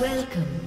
Welcome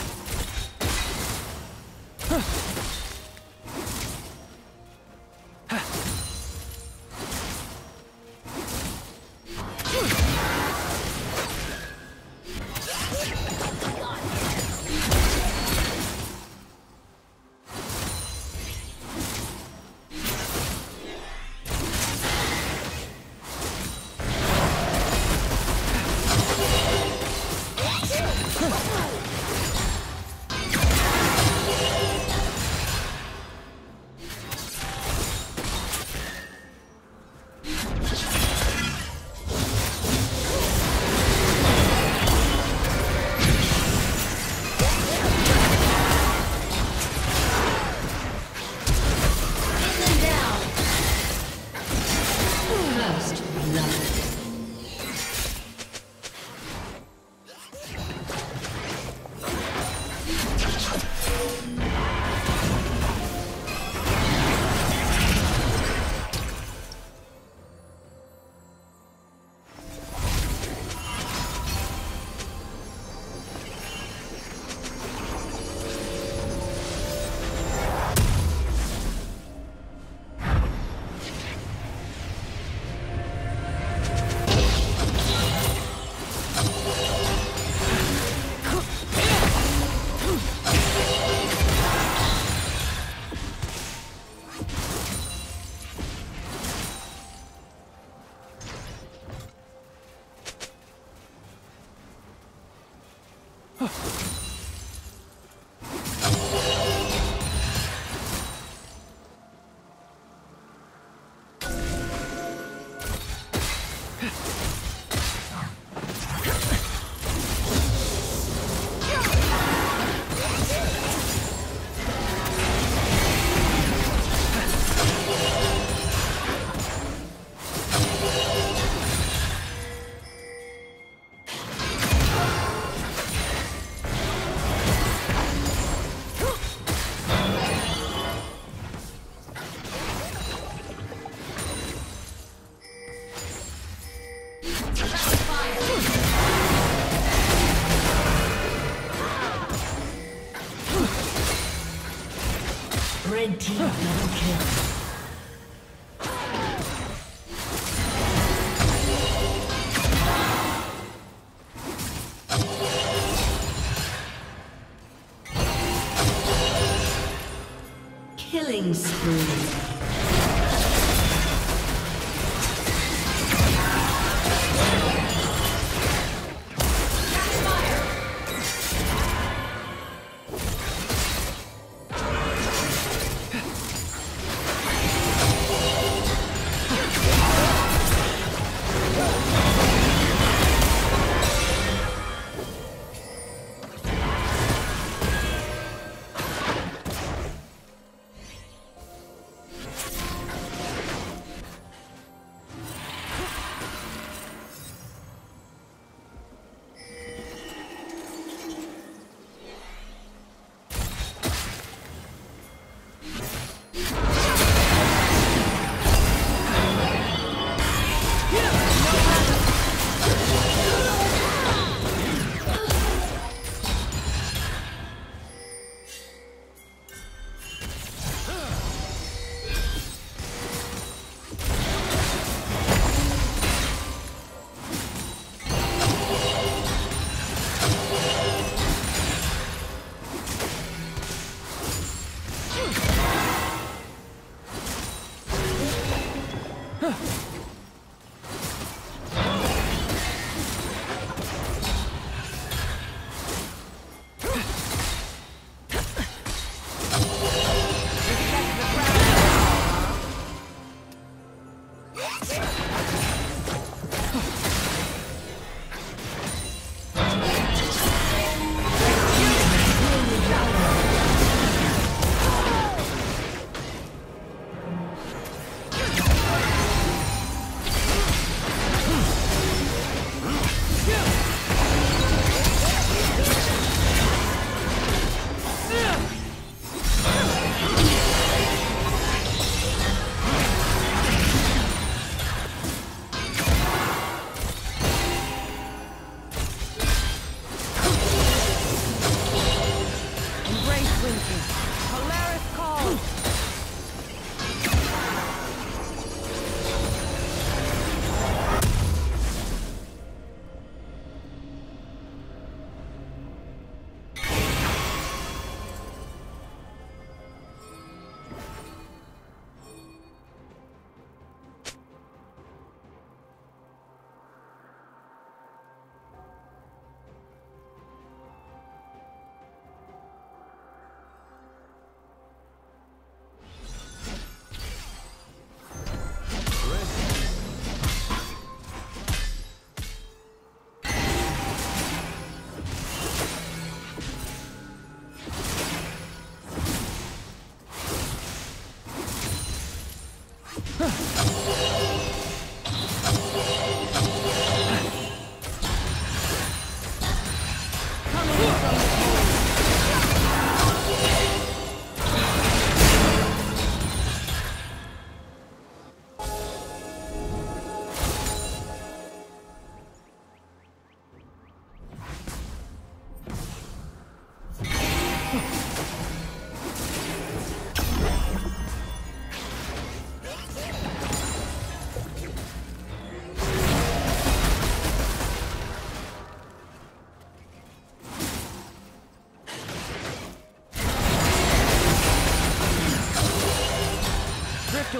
Killing spree.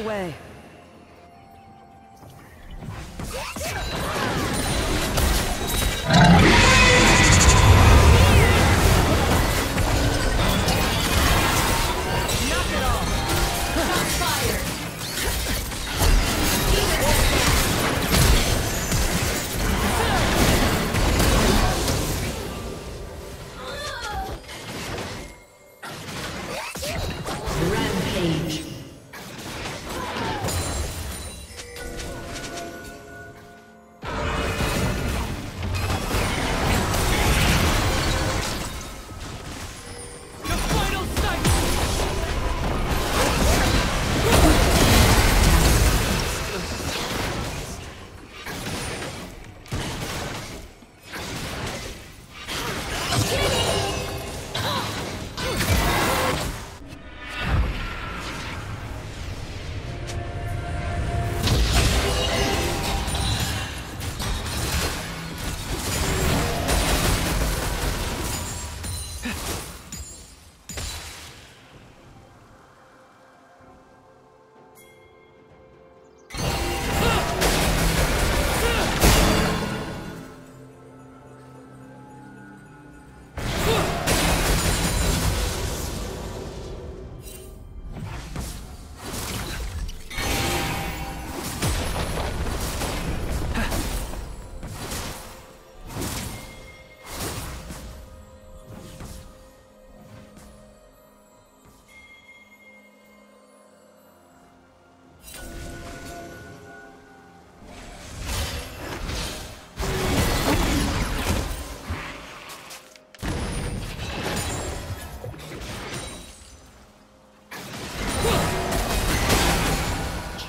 away.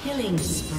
Killing spree.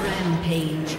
Rampage.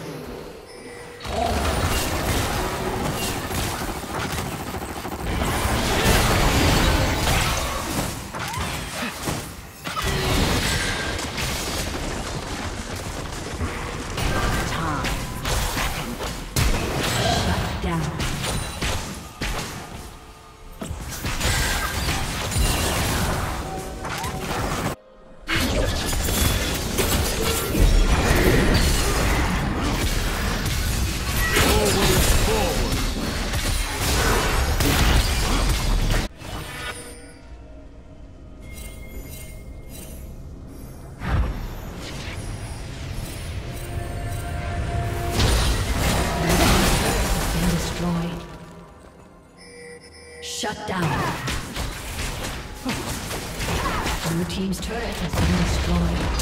Shut down. Blue team's turret has been destroyed.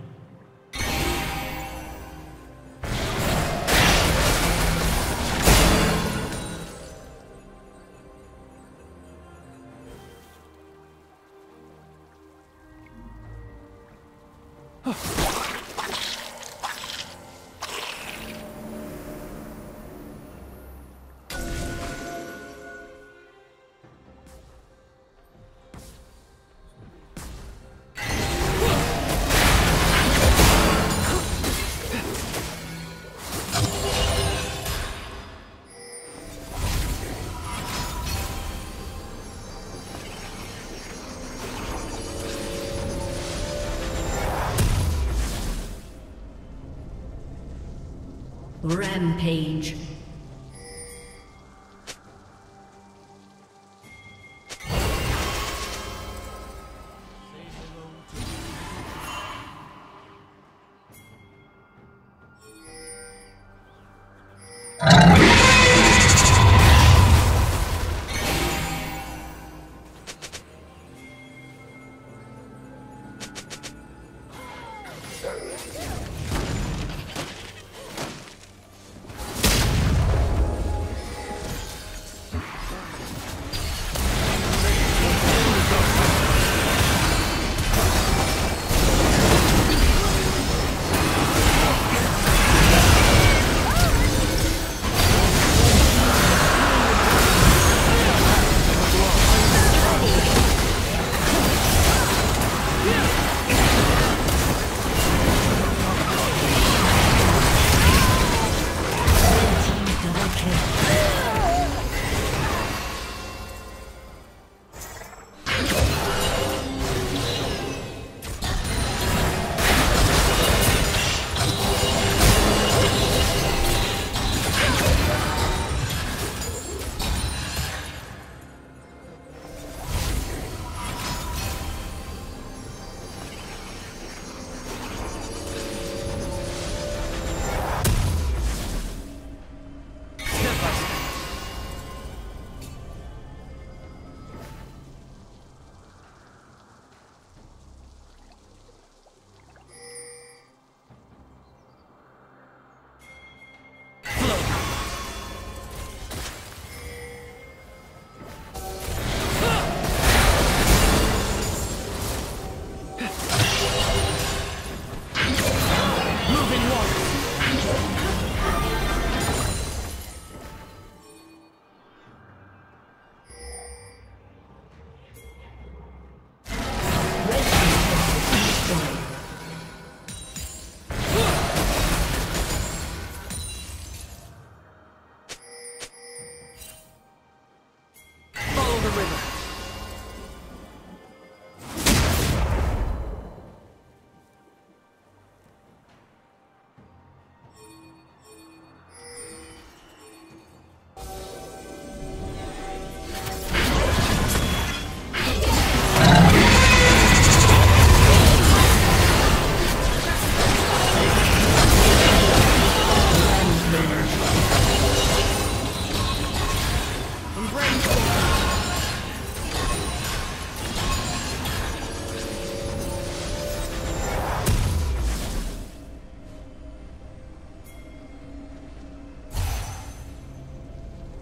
Rampage.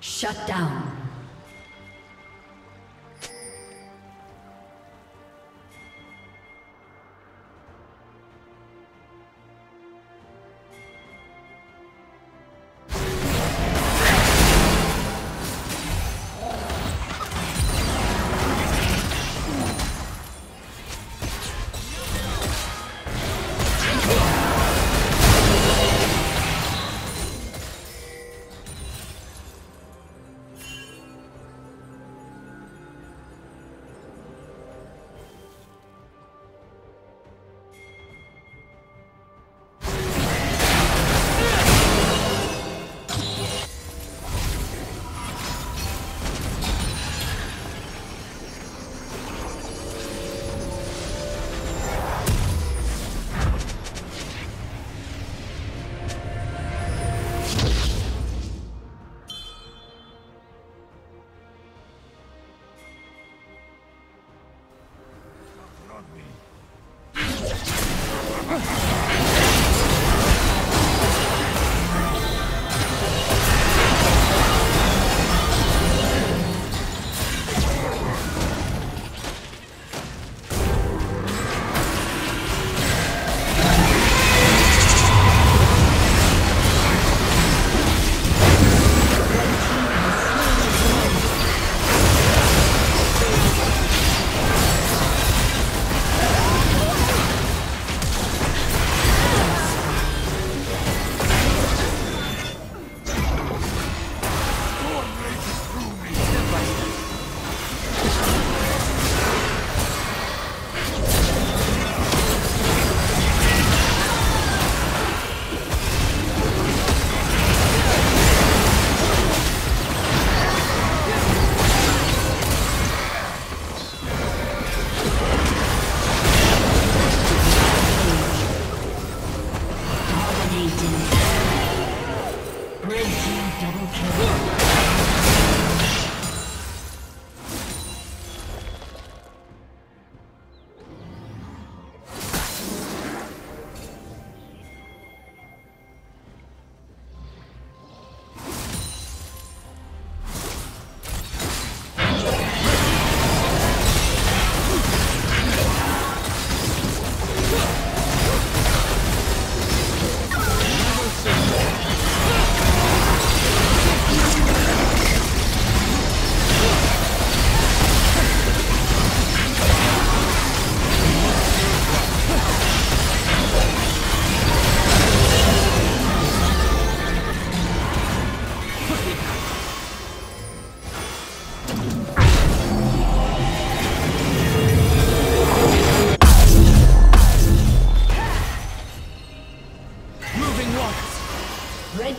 Shut down.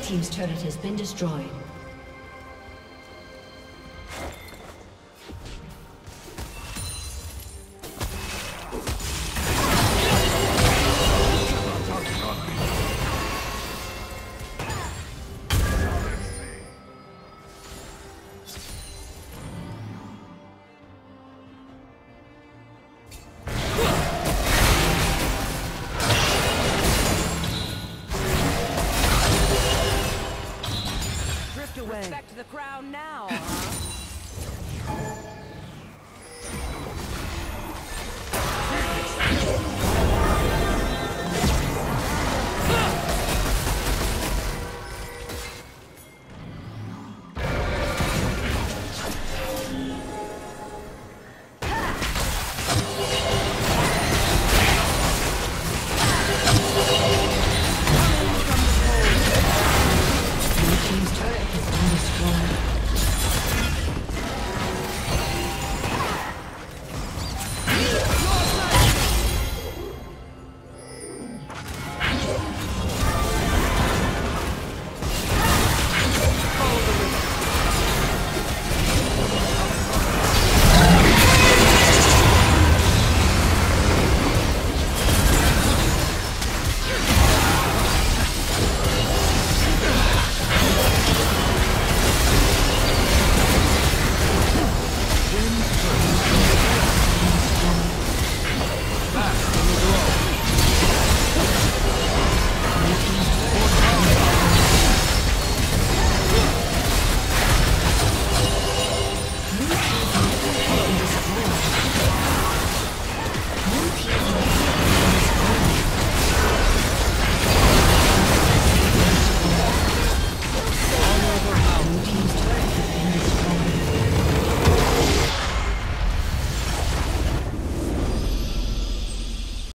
Team's turret has been destroyed. ground now.